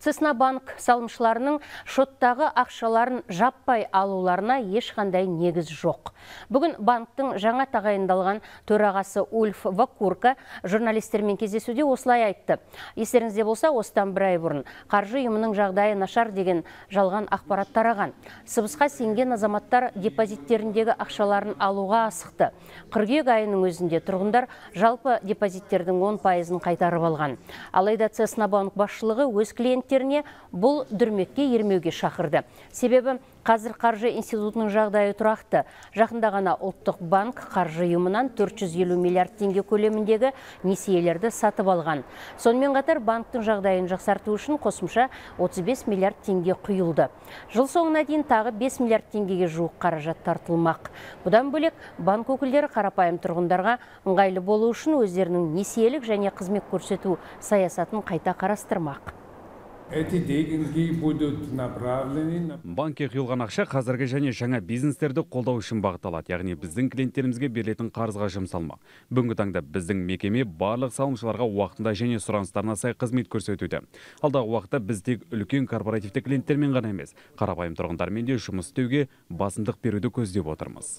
Цеснабанк салымшыларының шоттағы ақшаларын жаппай алуларына ешқандай негіз жоқ. Бүгін банктың жаңа тағайындалған төрағасы Ульф Вокурка журналистермен кездесуде осылай айтты. Естеріңізде болса, осыдан бір ай бұрын қаржы ұйымының жағдайы нашар деген жалған ақпарат тараған. Сыбысқа сенген азаматтар депозиттеріндегі ақшаларын алуға асықты. Қыркүйек айының өзінде тұрғындар жалпы депозиттердің 10%-ын қайтарып алған. Алайда Цеснабанк басшылығы өз клиент бұл дүрмекке ермеуге шақырды. Себебі қазір қаржы институтының жағдайы тұрақты. Жақында ғана ұлттық банк қаржы ұйымынан 450 миллиард теңге көлеміндегі несиелерді сатып алған. Сонымен қатар банктың жағдайын жақсарту үшін қосымша 35 миллиард теңге құйылды. Жыл соңына дейін тағы 5 миллиард теңгеге жуық қаражат тартылмақ. Бұдан бөлек банк өкілдері қарапайым тұрғындарға ыңғайлы болу үшін өздерінің несиелік және қызмет көрсету саясатын қайта қарастырмақ. Эти деньги будут направлены. Банкке құйылған ақша қазіргі және жаңа бизнестерді қолдау үшін бағытталады, яғни біздің клиенттерімізге берілетін қарызға жұмсалмақ. Бүгінгі таңда біздің мекеме барлық салымшыларға уақытында және сұраныстарына сай қызмет көрсетуде. Алдағы уақытта біз тек үлкен корпоративті клиенттермен ғана емес, қарапайым тұрғындармен де жұмыс істеуге басымдық беруді көздеп отырмыз.